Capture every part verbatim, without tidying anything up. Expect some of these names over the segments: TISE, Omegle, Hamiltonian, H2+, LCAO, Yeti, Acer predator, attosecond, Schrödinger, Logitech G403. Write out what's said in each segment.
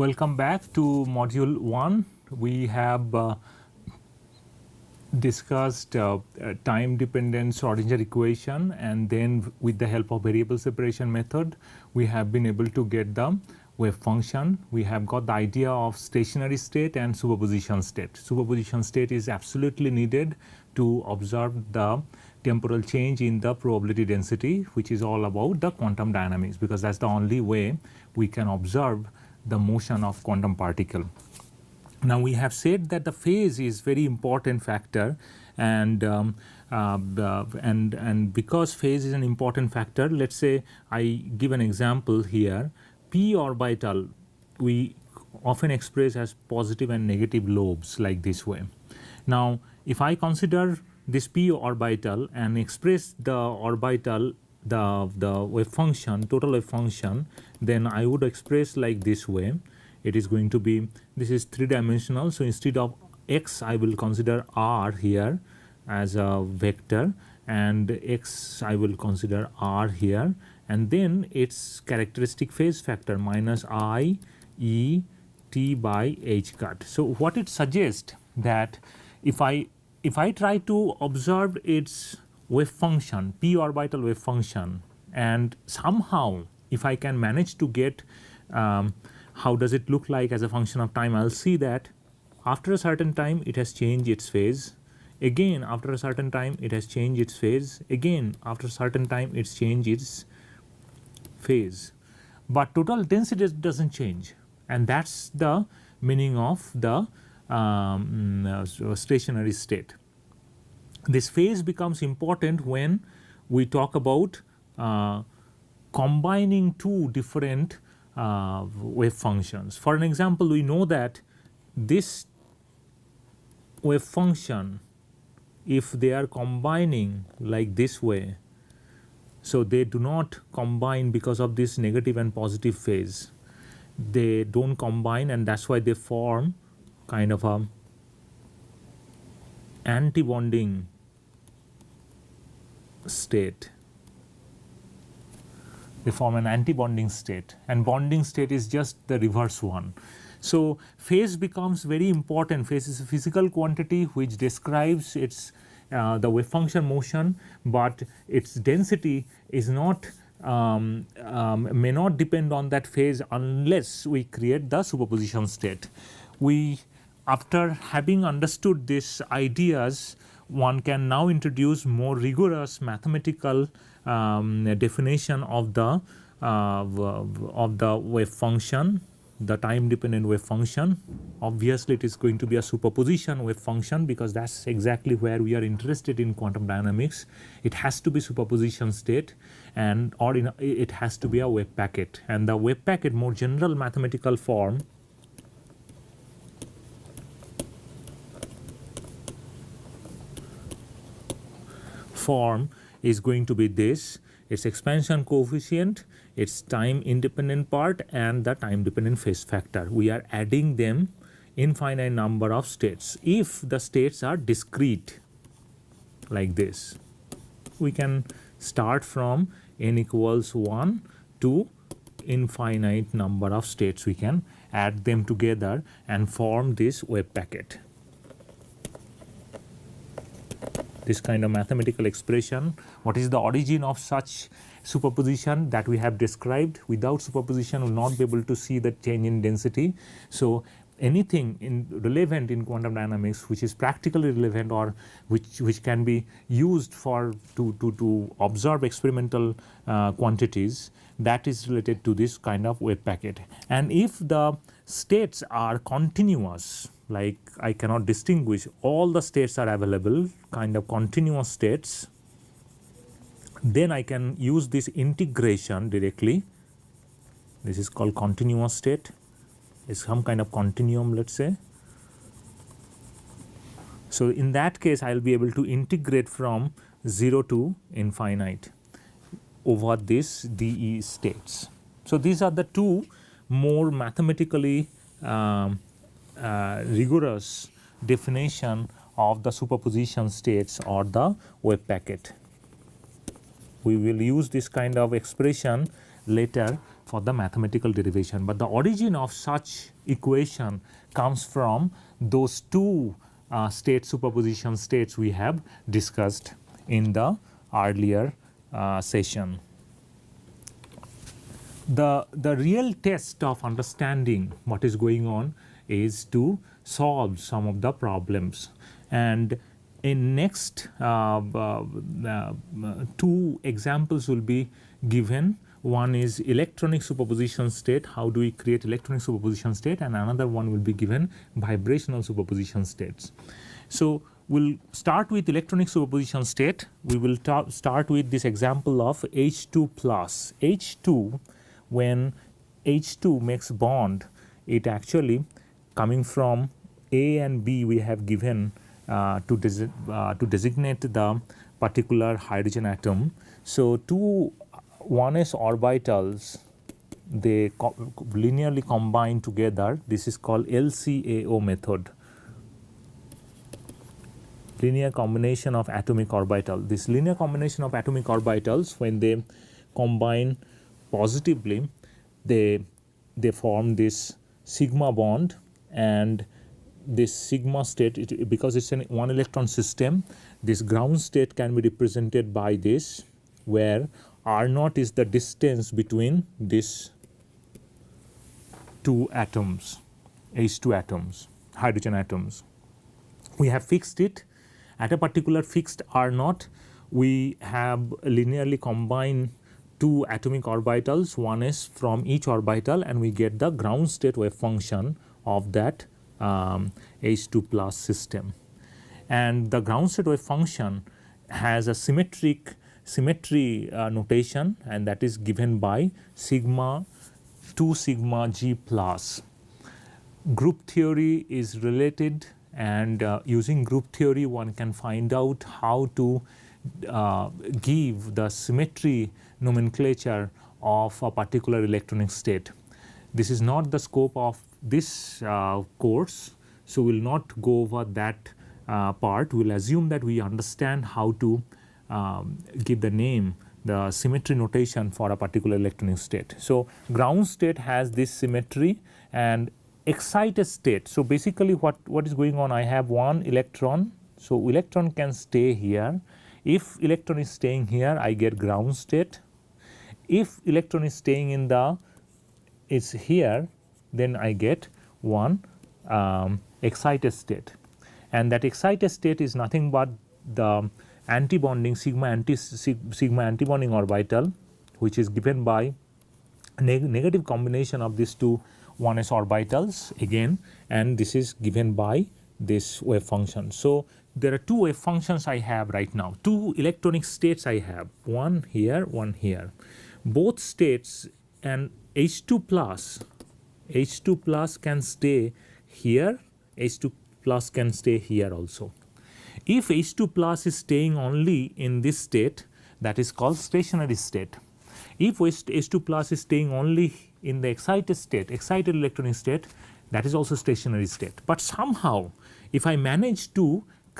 Welcome back to module one. We have uh, discussed uh, time dependent Schrödinger equation, and then with the help of variable separation method we have been able to get the wave function. We have got the idea of stationary state and superposition state. Superposition state is absolutely needed to observe the temporal change in the probability density, which is all about the quantum dynamics, because that's the only way we can observe the motion of quantum particle. Now we have said that the phase is very important factor, and um, uh, and and because phase is an important factor, let's say I give an example here. P orbital we often express as positive and negative lobes like this way. Now if I consider this p orbital and express the orbital the the wave function, total wave function, then I would express like this way. It is going to be, this is three dimensional, so instead of x I will consider r here as a vector, and x I will consider r here, and then its characteristic phase factor minus I e t by h cut. So what it suggests that if I if I try to observe its wave function, p orbital wave function, and somehow if I can manage to get um, how does it look like as a function of time, I'll see that after a certain time it has changed its phase, again after a certain time it has changed its phase, again after a certain time it's changed its phase, but total density doesn't change, and that's the meaning of the um, uh, stationary state. This phase becomes important when we talk about uh, combining two different uh, wave functions. For an example, we know that this wave function, if they are combining like this way, so they do not combine because of this negative and positive phase. They don't combine, and that's why they form kind of a antibonding state. They form an antibonding state, and bonding state is just the reverse one. So phase becomes very important. Phase is a physical quantity which describes its uh, the wave function motion, but its density is not um, um, may not depend on that phase unless we create the superposition state. We After having understood these ideas, one can now introduce more rigorous mathematical um, definition of the uh, of the wave function, the time-dependent wave function. Obviously, it is going to be a superposition wave function, because that's exactly where we are interested in quantum dynamics. It has to be superposition state, and or in a, it has to be a wave packet. And the wave packet, more general mathematical form, form is going to be this: its expansion coefficient, its time independent part, and the time dependent phase factor. We are adding them infinite number of states. If the states are discrete like this, we can start from n equals one to infinite number of states. We can add them together and form this wave packet. This kind of mathematical expression. What is the origin of such superposition that we have described? Without superposition, we will not be able to see the change in density. So anything in relevant in quantum dynamics which is practically relevant, or which which can be used for to to, to observe experimental uh, quantities, that is related to this kind of wave packet. And if the states are continuous, like I cannot distinguish, all the states are available, kind of continuous states, then I can use this integration directly. This is called continuous state. It's some kind of continuum, let's say. So in that case, I'll be able to integrate from zero to infinite over this D E states. So these are the two more mathematically um, Uh, rigorous definition of the superposition states or the wave packet. We will use this kind of expression later for the mathematical derivation. But the origin of such equation comes from those two uh, state superposition states we have discussed in the earlier uh, session. The, the real test of understanding what is going on is to solve some of the problems, and in next uh, uh, uh, two examples will be given. One is electronic superposition state, how do we create electronic superposition state, and another one will be given vibrational superposition states. So we will start with electronic superposition state. We will start with this example of H two plus. H two, when H two makes bond, it actually coming from A and B we have given uh, to, desi uh, to designate the particular hydrogen atom. So two one s orbitals, they co linearly combine together. This is called L C A O method, linear combination of atomic orbital. This linear combination of atomic orbitals, when they combine positively, they they form this sigma bond, and this sigma state, it, because it's an one electron system, this ground state can be represented by this, where R naught is the distance between these two atoms, H two atoms, hydrogen atoms. We have fixed it at a particular fixed R naught. We have linearly combined two atomic orbitals, one s from each orbital, and we get the ground state wave function of that um, H two plus system. And the ground state wave function has a symmetric symmetry uh, notation, and that is given by sigma two sigma g plus. Group theory is related, and uh, using group theory one can find out how to uh, give the symmetry nomenclature of a particular electronic state. This is not the scope of this uh, course, so we will not go over that uh, part. We will assume that we understand how to Um, give the name, the symmetry notation for a particular electronic state. So ground state has this symmetry, and excited state. So basically what, what is going on, I have one electron. So electron can stay here. If electron is staying here, I get ground state. If electron is staying in the, is here, then I get one um, excited state. And that excited state is nothing but the antibonding sigma anti sigma antibonding orbital, which is given by neg negative combination of these two one s orbitals again, and this is given by this wave function. So there are two wave functions I have right now, two electronic states I have, one here, one here. Both states, and H two plus can stay here, H two plus can stay here also. If H two plus is staying only in this state, that is called stationary state. If H two plus is staying only in the excited state, excited electronic state, that is also stationary state. But somehow, if I manage to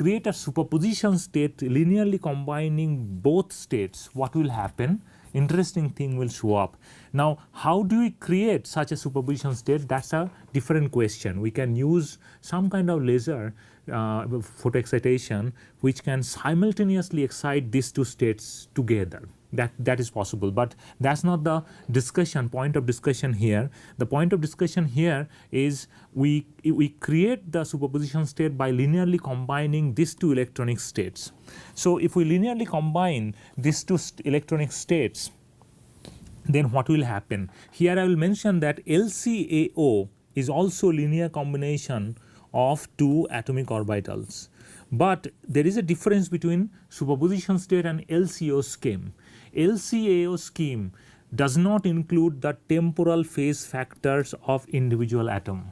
create a superposition state linearly combining both states, what will happen? Interesting thing will show up. Now, how do we create such a superposition state? That's a different question. We can use some kind of laser uh, photoexcitation, which can simultaneously excite these two states together. That that is possible, but that's not the discussion point of discussion here. The point of discussion here is we we create the superposition state by linearly combining these two electronic states. So if we linearly combine these two st electronic states, then what will happen? Here I will mention that L C A O is also linear combination of two atomic orbitals, but there is a difference between superposition state and L C A O scheme. L C A O scheme does not include the temporal phase factors of individual atom.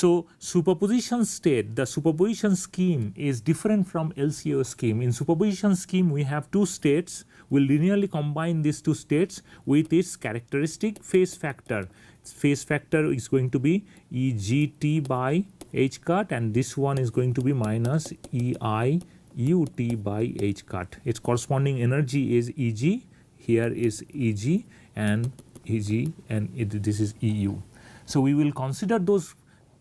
So superposition state, the superposition scheme is different from L C A O scheme. In superposition scheme we have two states, we will linearly combine these two states with its characteristic phase factor. Its phase factor is going to be E G T by H cut, and this one is going to be minus E I U T by H cut. Its corresponding energy is E G, here is E G, and A G and it, this is E U. So we will consider those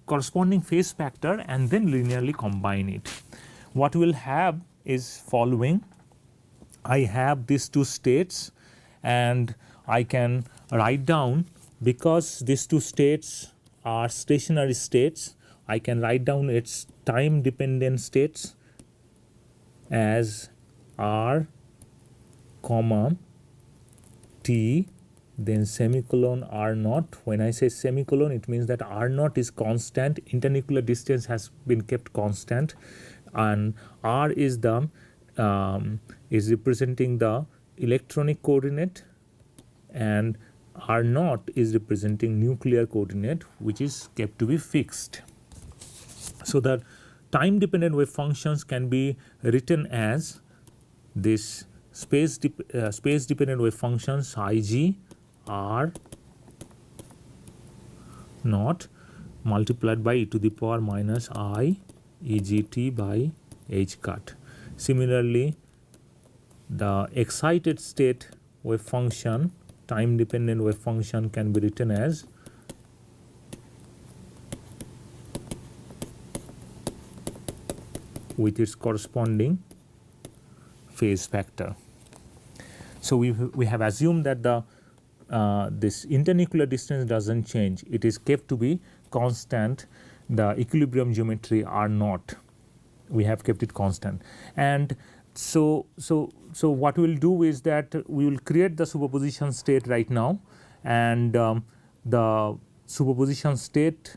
corresponding phase factor and then linearly combine it. What we will have is following. I have these two states and I can write down, because these two states are stationary states, I can write down its time dependent states as R comma T then semicolon R naught. When I say semicolon, it means that R naught is constant, internuclear distance has been kept constant, and R is the um, is representing the electronic coordinate and R naught is representing nuclear coordinate, which is kept to be fixed. So that time dependent wave functions can be written as this space de uh, space dependent wave functions Ig R naught multiplied by e to the power minus I E G T by H cut. Similarly, the excited state wave function, time dependent wave function, can be written as with its corresponding phase factor. So we we have assumed that the uh, this internuclear distance doesn't change; it is kept to be constant. The equilibrium geometry R naught, we have kept it constant, and so so so what we will do is that we will create the superposition state right now, and um, the superposition state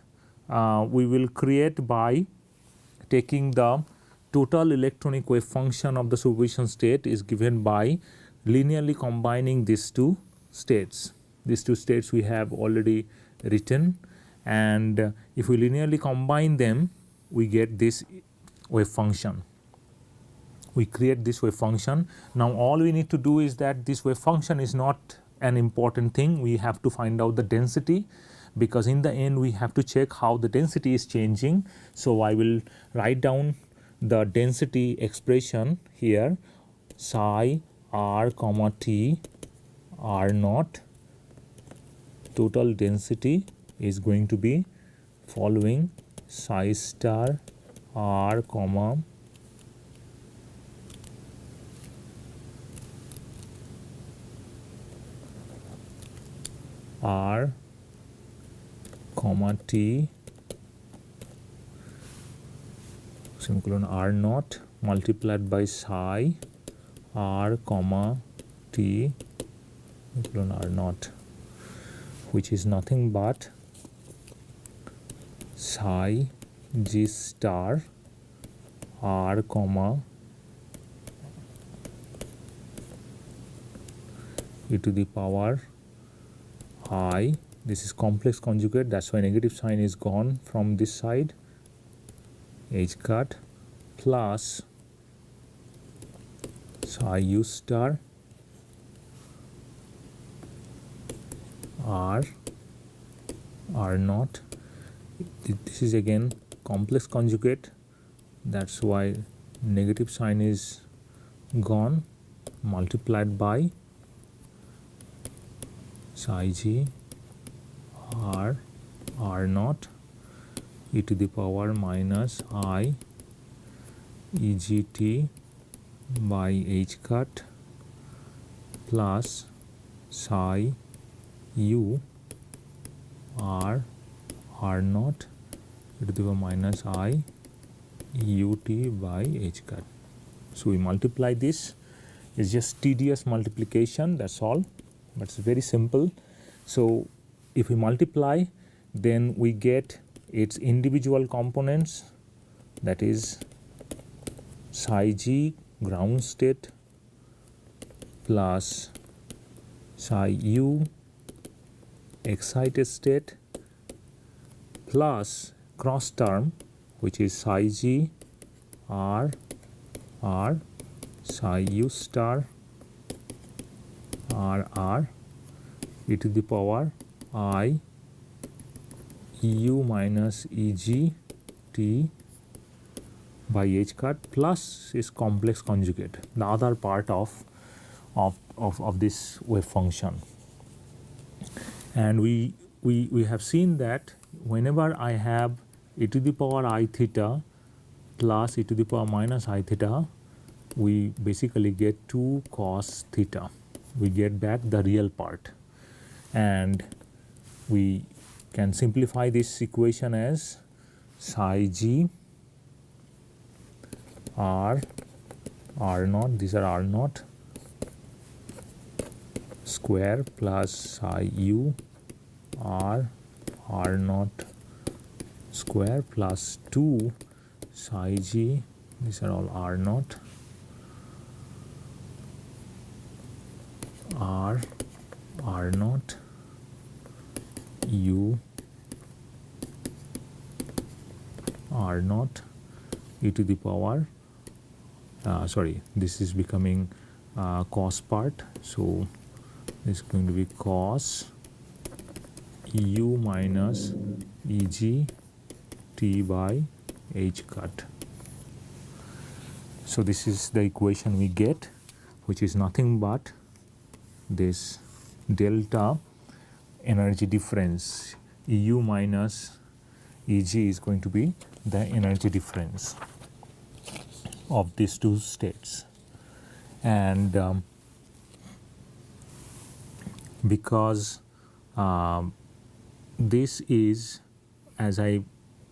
uh, we will create by taking the total electronic wave function of the superposition state is given by linearly combining these two states. These two states we have already written, and uh, if we linearly combine them, we get this wave function. We create this wave function. Now all we need to do is that this wave function is not an important thing. We have to find out the density, because in the end we have to check how the density is changing. So I will write down the density expression here, psi r comma t r naught. Total density is going to be following psi star r comma r comma t semicolon r naught multiplied by psi r comma t semicolon r naught, which is nothing but psi g star r comma e to the power I, this is complex conjugate, that's why negative sign is gone from this side, h cut, plus psi u star r r naught. This is again complex conjugate, that's why negative sign is gone, multiplied by psi g r r naught e to the power minus I e g t by h cut plus psi u r r naught e to the power minus I u t by h cut. So we multiply this. It's just tedious multiplication, that's all, but it's very simple. So if we multiply, then we get its individual components, that is psi g ground state plus psi u excited state plus cross term, which is psi g r r psi u star r r e to the power I u minus e g t by h cut plus is complex conjugate, the other part of of of, of this wave function. And we, we, we have seen that whenever I have e to the power I theta plus e to the power minus I theta, we basically get two cos theta. We get back the real part. And we can simplify this equation as psi g r, r naught, these are r naught square plus psi u r, r naught square plus two psi g, these are all r naught, r, r naught u r naught e to the power uh, sorry this is becoming uh, cos part, so this is going to be cos u minus eg t by h cut. So this is the equation we get, which is nothing but this delta energy difference. E U minus E G is going to be the energy difference of these two states. And um, because uh, this is, as I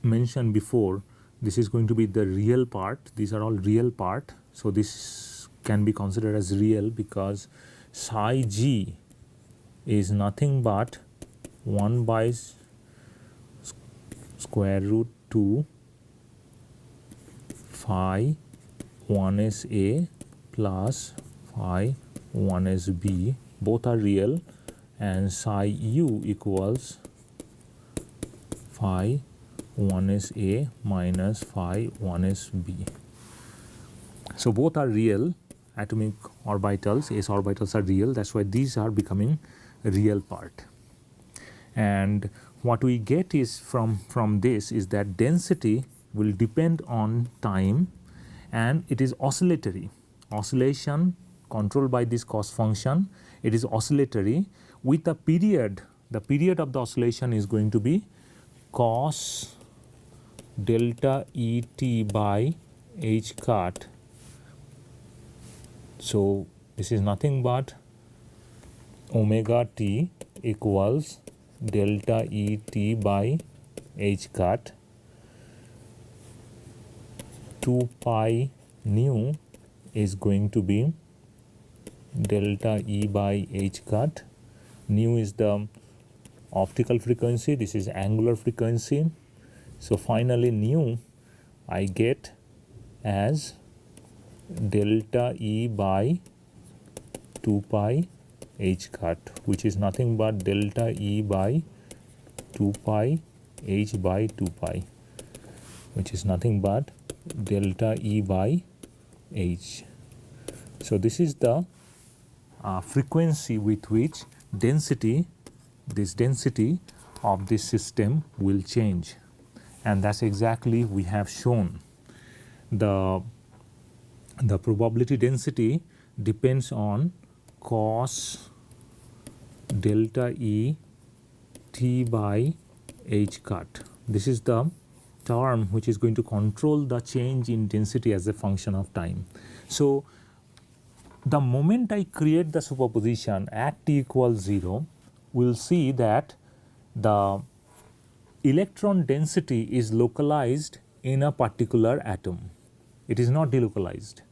mentioned before, this is going to be the real part, these are all real part, so this can be considered as real because psi g is nothing but one by square root two phi one S A plus phi one S B, both are real, and psi u equals phi one S A minus phi one S B. So both are real, atomic orbitals, s orbitals are real, that's why these are becoming real part. And what we get is from from this is that density will depend on time, and it is oscillatory. Oscillation controlled by this cost function, it is oscillatory with a period. The period of the oscillation is going to be cos delta E t by h cut. So this is nothing but omega t equals delta E t by h cut two pi nu is going to be delta E by h cut. Nu is the optical frequency, this is angular frequency. So finally nu I get as delta E by two pi h cut, which is nothing but delta E by two pi h by two pi, which is nothing but delta E by h. So this is the uh, frequency with which density, this density of this system will change, and that's exactly we have shown. The the probability density depends on cos delta E t by h cut. This is the term which is going to control the change in density as a function of time. So the moment I create the superposition at t equals zero, we'll see that the electron density is localized in a particular atom. It is not delocalized.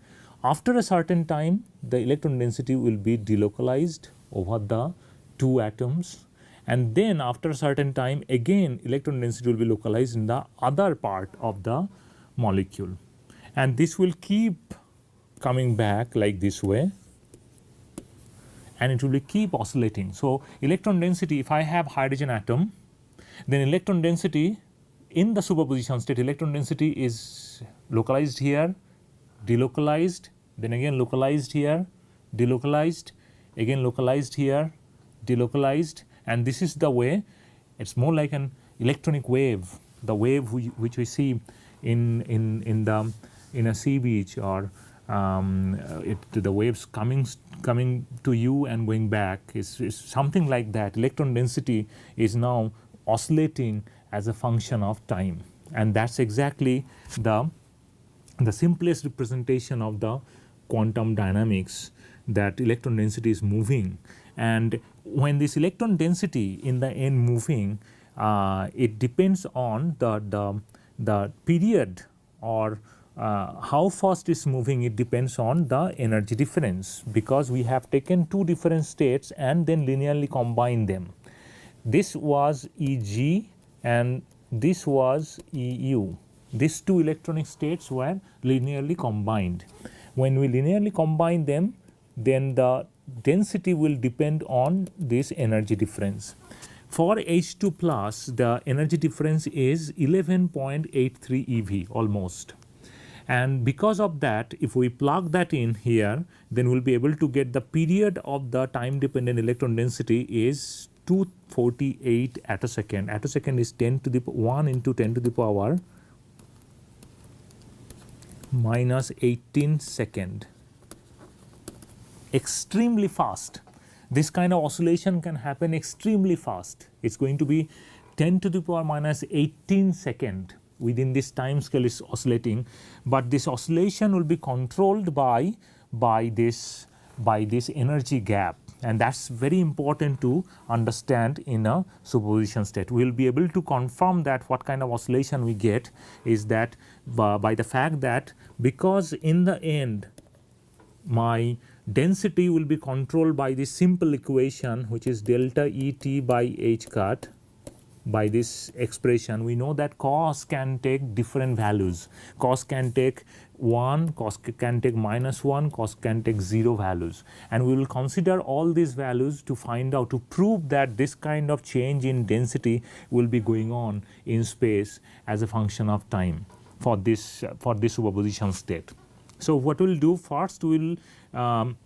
After a certain time, the electron density will be delocalized over the two atoms, and then after a certain time again electron density will be localized in the other part of the molecule, and this will keep coming back like this way, and it will be keep oscillating. So electron density, if I have hydrogen atom, then electron density in the superposition state, electron density is localized here, delocalized, then again localized here, delocalized, again localized here, delocalized, and this is the way. It's more like an electronic wave, the wave we, which we see in in in the in a sea beach, or um, it, the waves coming coming to you and going back is, is something like that. Electron density is now oscillating as a function of time, and that's exactly the the simplest representation of the quantum dynamics, that electron density is moving. And when this electron density in the end moving, uh, it depends on the the, the period or uh, how fast it's moving. It depends on the energy difference, because we have taken two different states and then linearly combined them. This was E G and this was E U. These two electronic states were linearly combined. When we linearly combine them, then the density will depend on this energy difference. For H two plus, the energy difference is eleven point eight three E V almost. And because of that, if we plug that in here, then we will be able to get the period of the time dependent electron density is two hundred forty-eight attosecond. Attosecond is ten to the one into ten to the power minus eighteen second. Extremely fast. This kind of oscillation can happen extremely fast. It's going to be ten to the power minus eighteen second within this time scale is oscillating, but this oscillation will be controlled by by this by this energy gap, and that's very important to understand in a superposition state. We'll be able to confirm that what kind of oscillation we get is that by, by the fact that, because in the end my density will be controlled by this simple equation, which is delta E t by h cut, by this expression. We know that cos can take different values. Cos can take one, cos can take minus one, cos can take zero values, and we will consider all these values to find out, to prove that this kind of change in density will be going on in space as a function of time for this for this superposition state. So what we'll do first, we'll um,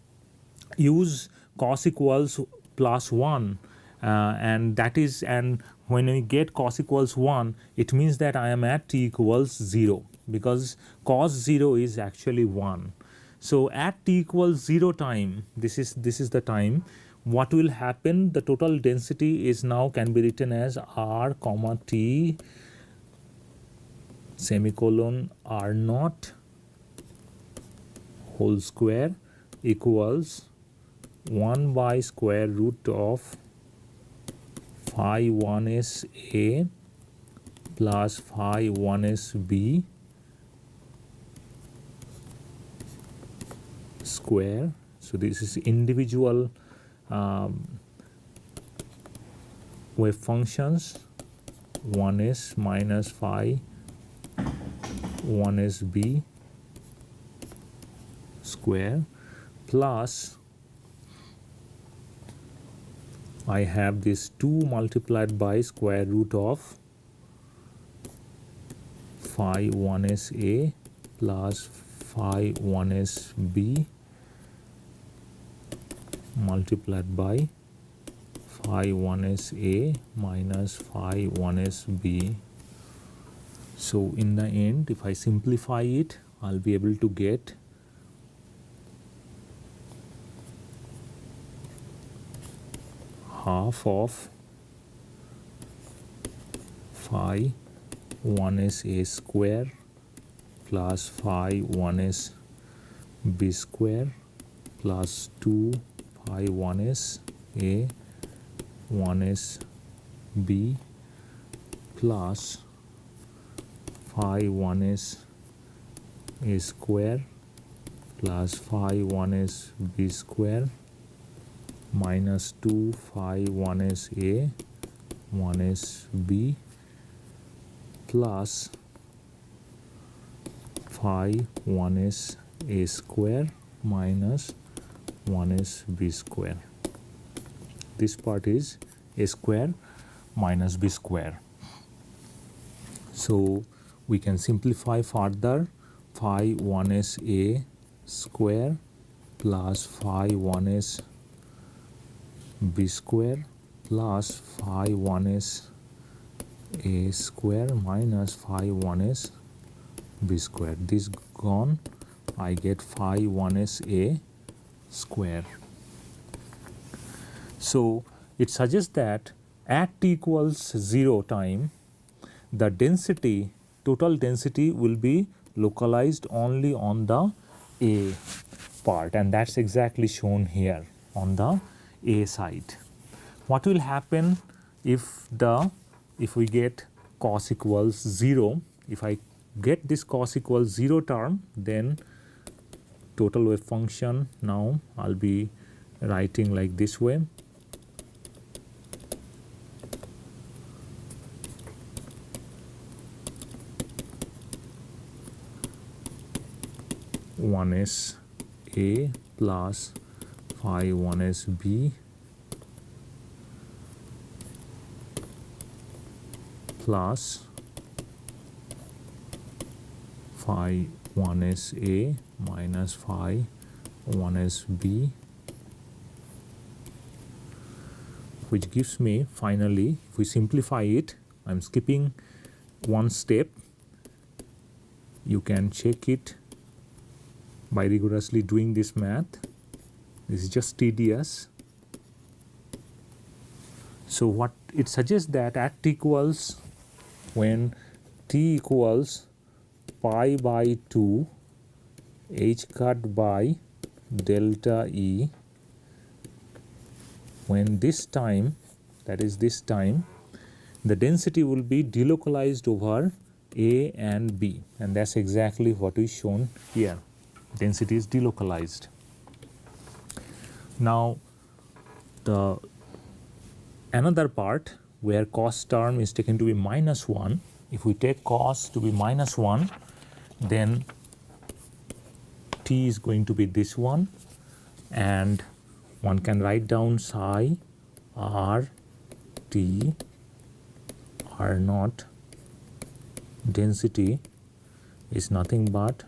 use cos equals plus one, uh, and that is, and when we get cos equals one, it means that I am at t equals zero, because cos zero is actually one. So at t equals zero time, this is this is the time. What will happen? The total density is now can be written as r comma t semicolon r naught whole square equals one by square root of phi one s a plus phi one s b square. So this is individual um, wave functions, one s minus phi one s b square, plus I have this two multiplied by square root of phi one s a plus phi one s b multiplied by phi one s a minus phi one s b. So in the end, if I simplify it, I'll be able to get half of phi one s a square plus phi one s b square plus two phi one s a one s b plus phi one s a square plus phi one s b square minus two phi one s a one s b plus phi one s a square minus one s b square. This part is a square minus b square. So we can simplify further. Phi one s a square plus phi one s b square plus phi one s a square minus phi one s b square. This gone, I get phi one s a square. So it suggests that at t equals zero time, the density, total density will be localized only on the A part, and that is exactly shown here on the A side. What will happen if the, if we get cos equals zero, if I get this cos equals zero term, then total wave function, now I will be writing like this way. One is A plus phi, one is B plus phi, one is A minus phi, one is B, which gives me finally, if we simplify it, I am skipping one step, you can check it by rigorously doing this math. This is just tedious. So what it suggests that at t equals, when t equals pi by two h cut by delta E, when this time, that is this time, the density will be delocalized over A and B, and that's exactly what is shown here. Density is delocalized. Now the another part where cos term is taken to be minus one, if we take cos to be minus one, then t is going to be this one, and one can write down psi r t r naught density is nothing but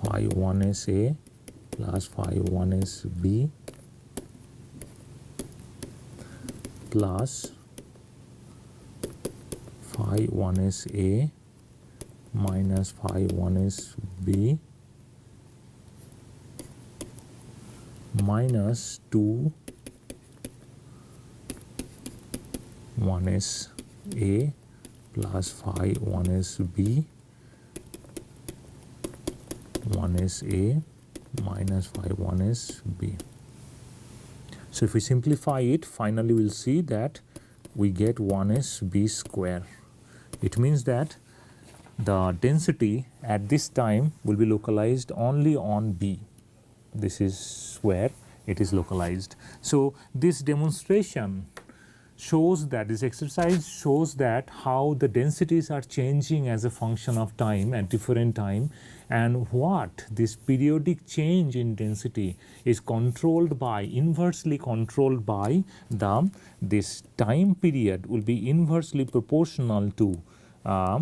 phi one is A plus phi one is B plus phi one is A minus phi one is B minus two, one is A plus phi one is B, one is A minus phi one is B. So if we simplify it, finally we will see that we get one is B square. It means that the density at this time will be localized only on B. This is where it is localized. So this demonstration shows that, this exercise shows that how the densities are changing as a function of time at different time, and what this periodic change in density is controlled by, inversely controlled by the, this time period will be inversely proportional to uh,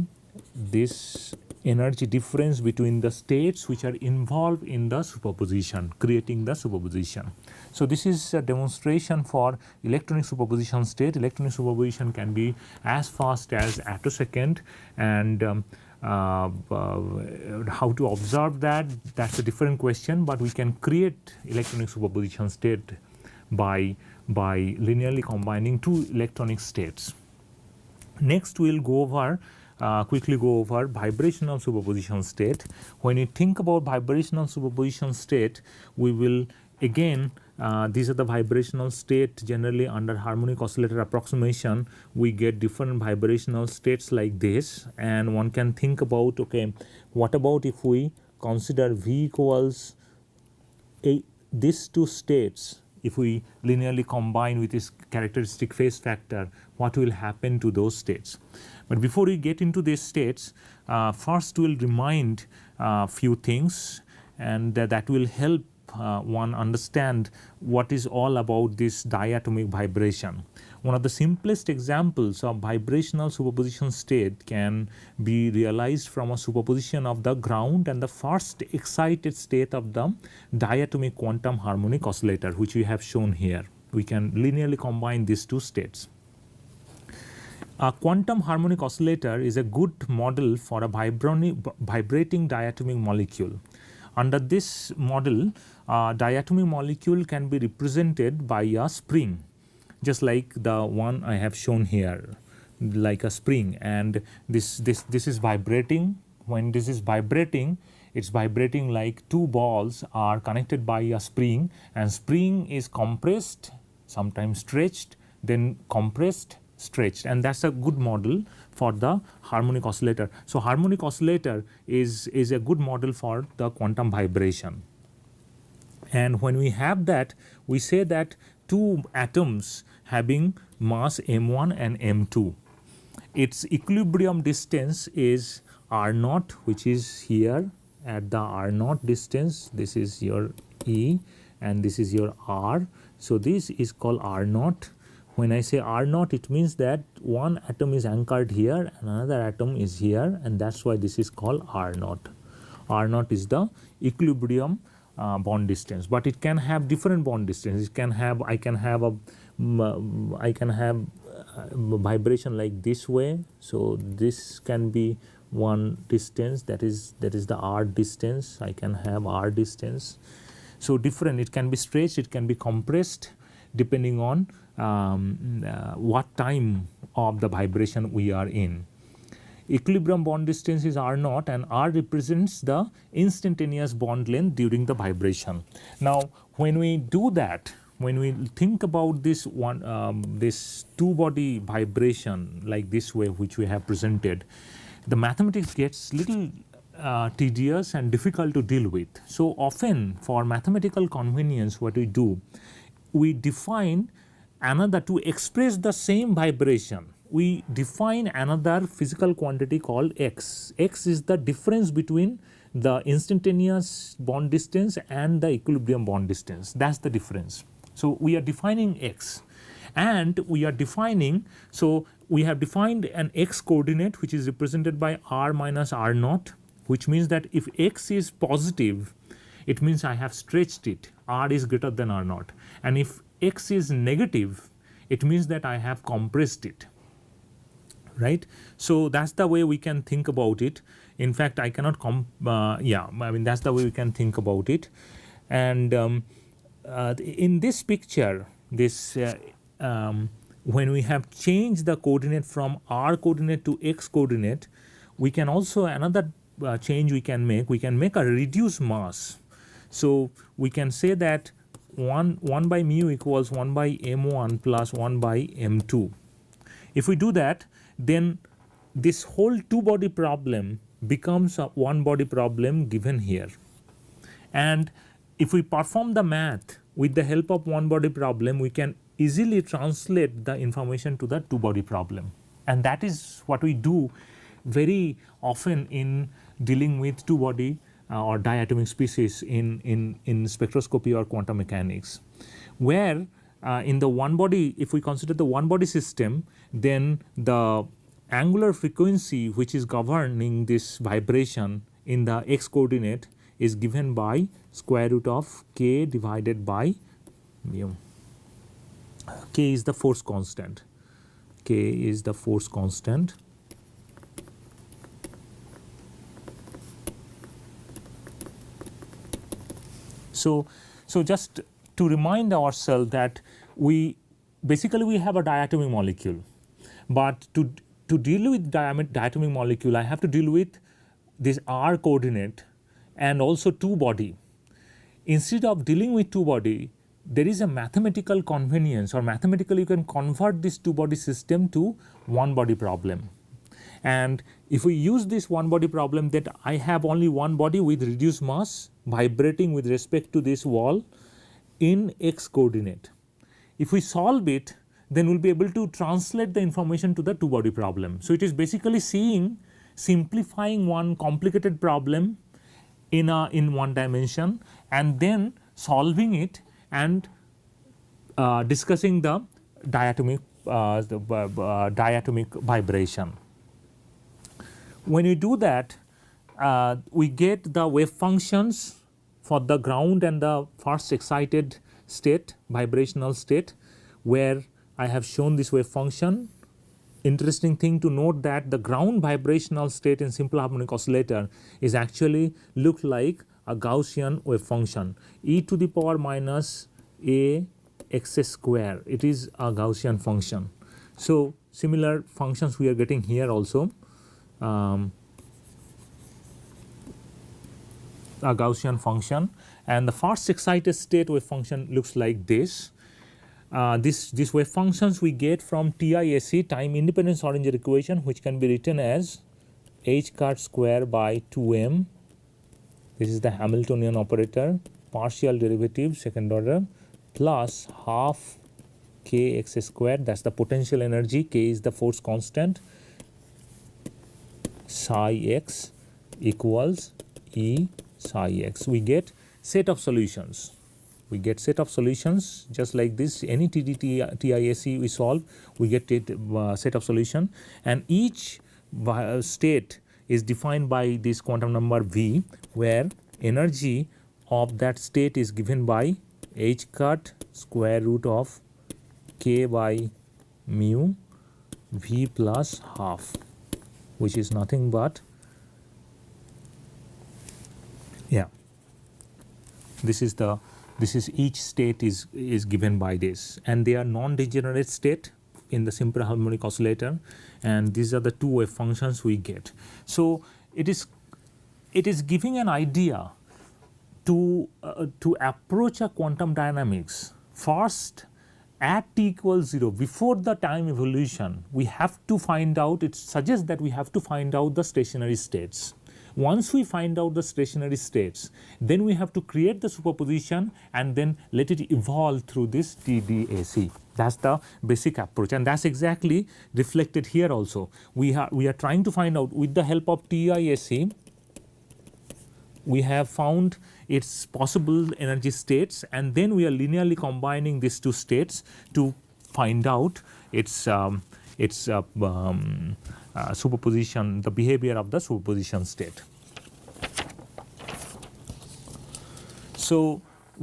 this energy difference between the states which are involved in the superposition, creating the superposition. So this is a demonstration for electronic superposition state. Electronic superposition can be as fast as attosecond, and um, uh, uh, how to observe that, that's a different question, but we can create electronic superposition state by, by linearly combining two electronic states. Next we will go over Uh, quickly go over vibrational superposition state. When you think about vibrational superposition state, we will again, uh, these are the vibrational state generally under harmonic oscillator approximation, we get different vibrational states like this, and one can think about, okay, what about if we consider V equals a, these two states, if we linearly combine with this characteristic phase factor, what will happen to those states. But before we get into these states, uh, first we will remind a uh, few things, and uh, that will help uh, one understand what is all about this diatomic vibration. One of the simplest examples of vibrational superposition state can be realized from a superposition of the ground and the first excited state of the diatomic quantum harmonic oscillator, which we have shown here. We can linearly combine these two states. A quantum harmonic oscillator is a good model for a vibrating diatomic molecule. Under this model, uh, diatomic molecule can be represented by a spring, just like the one I have shown here, like a spring, and this this this is vibrating. When this is vibrating, it's vibrating like two balls are connected by a spring, and spring is compressed, sometimes stretched, then compressed, stretched, and that's a good model for the harmonic oscillator. So harmonic oscillator is is a good model for the quantum vibration. And when we have that, we say that two atoms having mass m one and m two, its equilibrium distance is r naught, which is here at the r naught distance. This is your E and this is your R. So this is called r naught. When I say r naught, it means that one atom is anchored here and another atom is here, and that's why this is called r naught. r naught is the equilibrium uh, bond distance, but it can have different bond distance. It can have, I can have a um, I can have a vibration like this way, so this can be one distance, that is that is the R distance. I can have R distance. So different, it can be stretched, it can be compressed, depending on um, uh, what time of the vibration we are in. Equilibrium bond distance is r naught, and R represents the instantaneous bond length during the vibration. Now when we do that, when we think about this one, um, this two body vibration like this way which we have presented, the mathematics gets little uh, tedious and difficult to deal with. So often for mathematical convenience, what we do, we define another to express the same vibration. We define another physical quantity called x. X is the difference between the instantaneous bond distance and the equilibrium bond distance. That's the difference. So we are defining x, and we are defining, so we have defined an x coordinate which is represented by r minus r naught, which means that if x is positive, it means I have stretched it, r is greater than r naught, and if x is negative, it means that I have compressed it, right? So that's the way we can think about it. In fact, I cannot comp uh, yeah, I mean that's the way we can think about it. And um, uh, in this picture, this uh, um, when we have changed the coordinate from r coordinate to x coordinate, we can also another uh, change we can make. We can make a reduced mass. So we can say that one, one by mu equals one by m one plus one by m two. If we do that, then this whole two body problem becomes a one body problem given here. And if we perform the math with the help of one body problem, we can easily translate the information to the two body problem, and that is what we do very often in dealing with two body uh, or diatomic species in, in, in spectroscopy or quantum mechanics, where uh, in the one body, if we consider the one body system, then the angular frequency which is governing this vibration in the x coordinate is given by square root of k divided by mu. K is the force constant. K is the force constant. So, so just to remind ourselves that we basically we have a diatomic molecule, but to to deal with diatomic molecule, I have to deal with this r coordinate and also two body. Instead of dealing with two body, there is a mathematical convenience, or mathematically you can convert this two body system to one body problem. And if we use this one body problem, that I have only one body with reduced mass vibrating with respect to this wall in x coordinate. If we solve it, then we will be able to translate the information to the two body problem. So it is basically seeing, simplifying one complicated problem in a in one dimension and then solving it and uh, discussing the diatomic uh, the, uh, diatomic vibration. When you do that, uh, we get the wave functions for the ground and the first excited state, vibrational state, where I have shown this wave function. Interesting thing to note that the ground vibrational state in simple harmonic oscillator is actually look like a Gaussian wave function, e to the power minus a x square. It is a Gaussian function. So similar functions we are getting here also, um, a Gaussian function. And the first excited state wave function looks like this. Uh, this these wave functions we get from T I S E, time independent Schrödinger equation, which can be written as h cut square by two m. This is the Hamiltonian operator, partial derivative second order, plus half kx square, that's the potential energy, k is the force constant, psi x equals e psi x. We get set of solutions. We get set of solutions just like this. Any T D T, T I S E we solve, we get it uh, set of solution, and each state is defined by this quantum number v, where energy of that state is given by h cut square root of k by mu v plus half, which is nothing but, yeah, this is the This is each state is, is given by this, and they are non-degenerate state in the simple harmonic oscillator, and these are the two wave functions we get. So it is it is giving an idea to uh, to approach a quantum dynamics first at t equals zero, before the time evolution. We have to find out. It suggests that we have to find out the stationary states. Once we find out the stationary states, then we have to create the superposition and then let it evolve through this T D S E. That's the basic approach, and that's exactly reflected here also. We are we are trying to find out, with the help of T I S E, we have found its possible energy states, and then we are linearly combining these two states to find out its um, its uh, um, Uh, superposition, the behavior of the superposition state. So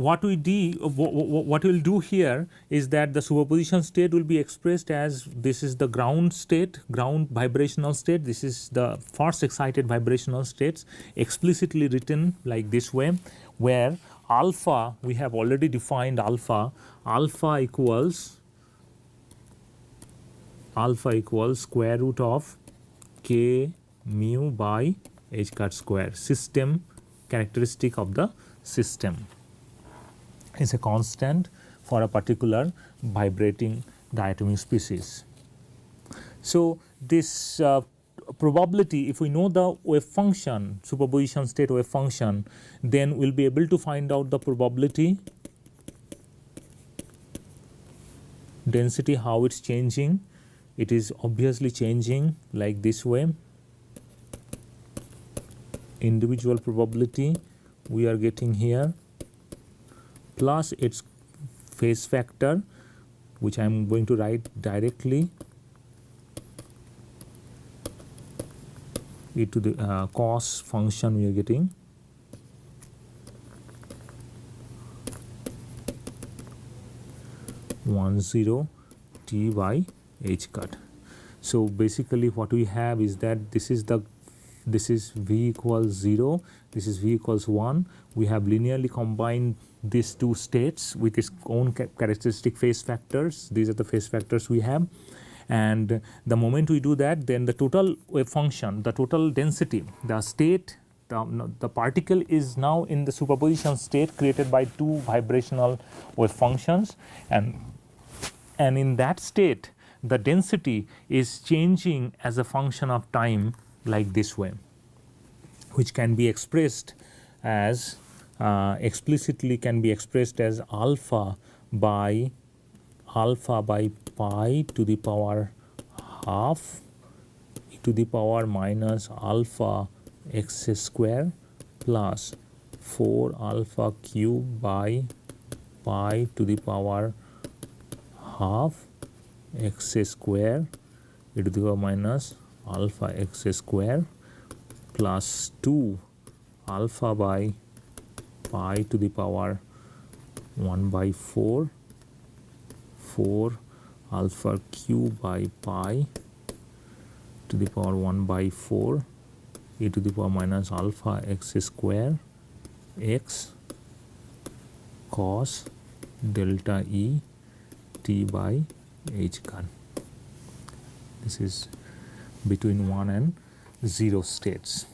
what we do, what we will do here is that the superposition state will be expressed as, this is the ground state, ground vibrational state. This is the first excited vibrational states, explicitly written like this way, where alpha, we have already defined alpha, alpha equals alpha equals square root of k mu by h cut square, system characteristic of the system, is a constant for a particular vibrating diatomic species. So this uh, probability, if we know the wave function, superposition state wave function, then we'll be able to find out the probability density, how it's changing. It is obviously changing like this way. Individual probability we are getting here, plus its phase factor, which I am going to write directly, e to the uh, cos function we are getting, one zero t by h cut. So basically what we have is that this is the this is v equals zero, this is v equals one. We have linearly combined these two states with its own characteristic phase factors. These are the phase factors we have, and the moment we do that, then the total wave function, the total density, the state, the, the particle is now in the superposition state created by two vibrational wave functions, and and in that state the density is changing as a function of time like this way, which can be expressed as uh, explicitly can be expressed as alpha by alpha by pi to the power half e to the power minus alpha x square plus four alpha cube by pi to the power half x square e to the power minus alpha x square plus two alpha by pi to the power one by four, four alpha cube by pi to the power one by four e to the power minus alpha x square x cos delta E t by h gun. This is between one and zero states.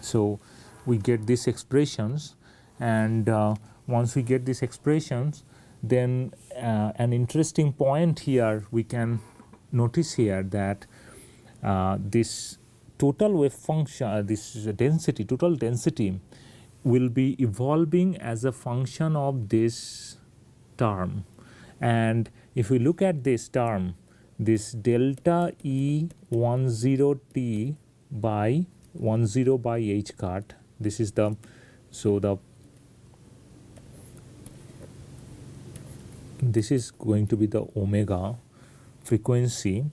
So we get these expressions, and uh, once we get these expressions, then uh, an interesting point here we can notice here that uh, this total wave function, uh, this is a density, total density will be evolving as a function of this term. And if we look at this term, this delta E one zero t by one zero by h cut, this is the, so the, this is going to be the omega frequency,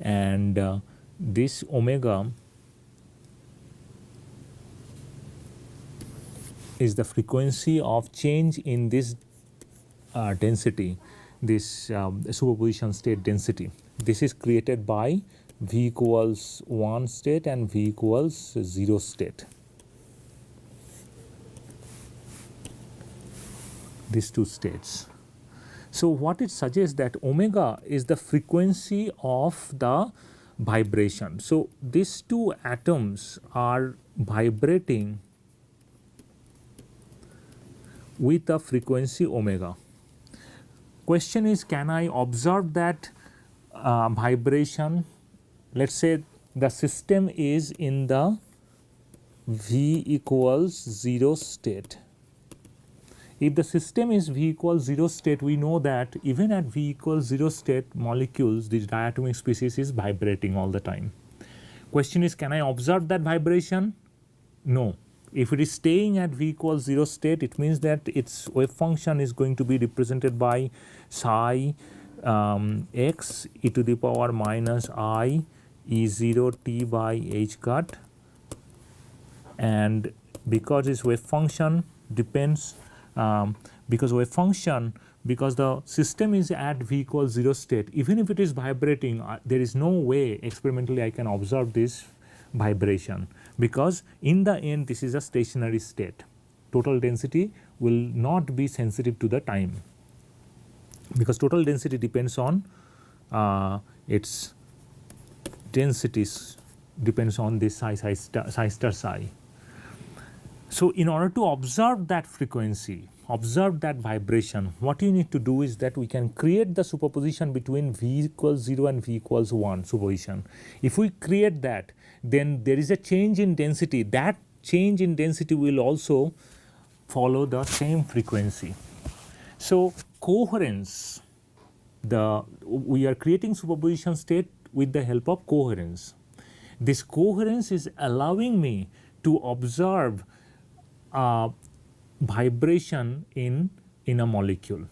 and uh, this omega is the frequency of change in this uh, density, this um, superposition state density. This is created by v equals one state and v equals zero state. These two states. So what it suggests that omega is the frequency of the vibration. So these two atoms are vibrating with the frequency omega. Question is, can I observe that uh, vibration? Let's say the system is in the v equals zero state. If the system is v equals zero state, we know that even at v equals zero state, molecules, this diatomic species is vibrating all the time. Question is, can I observe that vibration? No. If it is staying at v equals zero state, it means that its wave function is going to be represented by psi um, x e to the power minus I e zero t by h cut, and because its wave function depends, um, because wave function, because the system is at v equals zero state, even if it is vibrating, uh, there is no way experimentally I can observe this vibration, because in the end this is a stationary state. Total density will not be sensitive to the time, because total density depends on uh, its densities depends on this psi psi star, psi star psi. So in order to observe that frequency, observe that vibration, what you need to do is that we can create the superposition between v equals zero and v equals one superposition. If we create that, then there is a change in density. That change in density will also follow the same frequency. So coherence, the we are creating superposition state with the help of coherence. This coherence is allowing me to observe uh, vibration in in a molecule.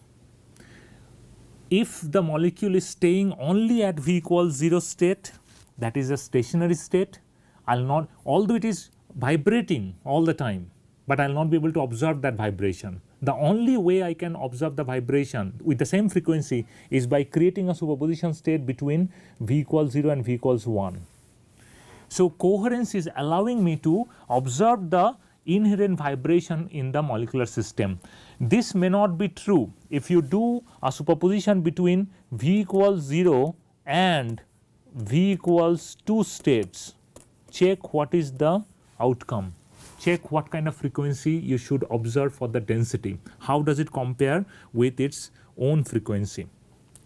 If the molecule is staying only at v equals zero state, that is a stationary state, I'll not, although it is vibrating all the time, but I'll not be able to observe that vibration. The only way I can observe the vibration with the same frequency is by creating a superposition state between v equals zero and v equals one. So coherence is allowing me to observe the inherent vibration in the molecular system. This may not be true if you do a superposition between v equals zero and v equals two states. Check what is the outcome. Check what kind of frequency you should observe for the density. How does it compare with its own frequency?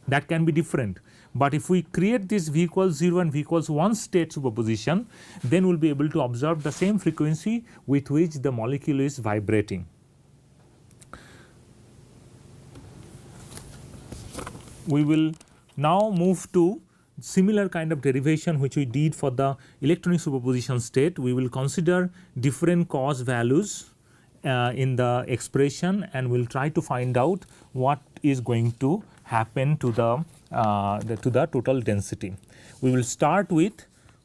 That can be different. But if we create this v equals zero and v equals one state superposition, then we'll be able to observe the same frequency with which the molecule is vibrating. We will now move to similar kind of derivation which we did for the electronic superposition state. We will consider different cos values uh, in the expression, and we'll try to find out what is going to happen to the, uh, the to the total density. We will start with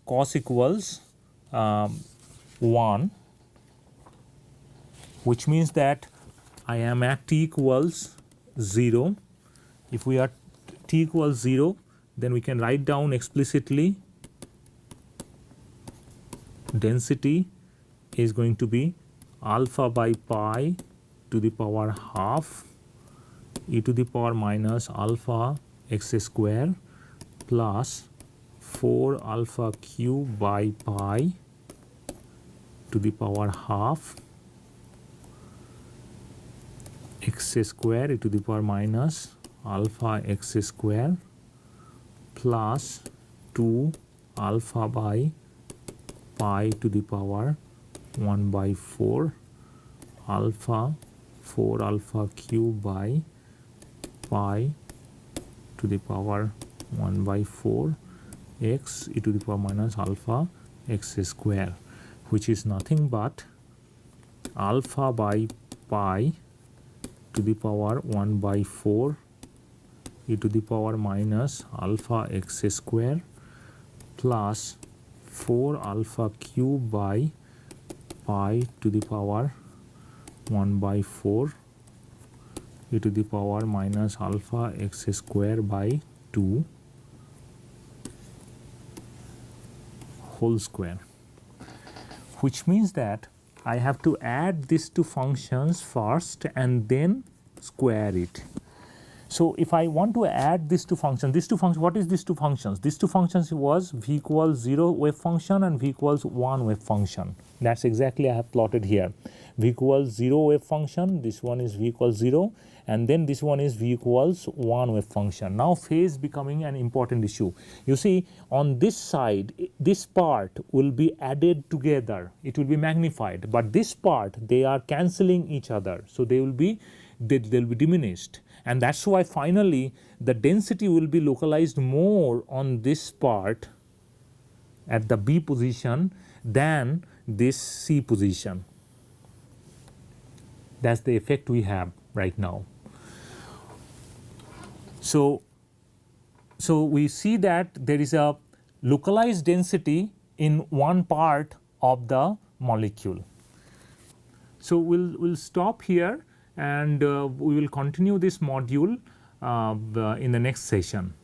cos equals um, one, which means that I am at t equals zero. If we are t equals zero, then we can write down explicitly density is going to be alpha by pi to the power half e to the power minus alpha x square plus four alpha cube by pi to the power half x square e to the power minus alpha x square plus two alpha by pi to the power one by four alpha four alpha cube by pi to the power one by four x e to the power minus alpha x square, which is nothing but alpha by pi to the power one by four e to the power minus alpha x square plus four alpha cube by pi to the power one by four e to the power minus alpha x square by two whole square, which means that I have to add these two functions first and then square it. So if I want to add these two functions, these two functions, what is these two functions? These two functions was v equals zero wave function and v equals one wave function. That's exactly I have plotted here. V equals zero wave function, this one is v equals zero, and then this one is v equals one wave function. Now phase becoming an important issue. You see, on this side, this part will be added together. It will be magnified, but this part, they are cancelling each other. So they will be, they will be diminished. And that's why finally the density will be localized more on this part at the B position than this C position. That's the effect we have right now. So, so we see that there is a localized density in one part of the molecule. So we'll, we'll stop here. And uh, we will continue this module uh, in the next session.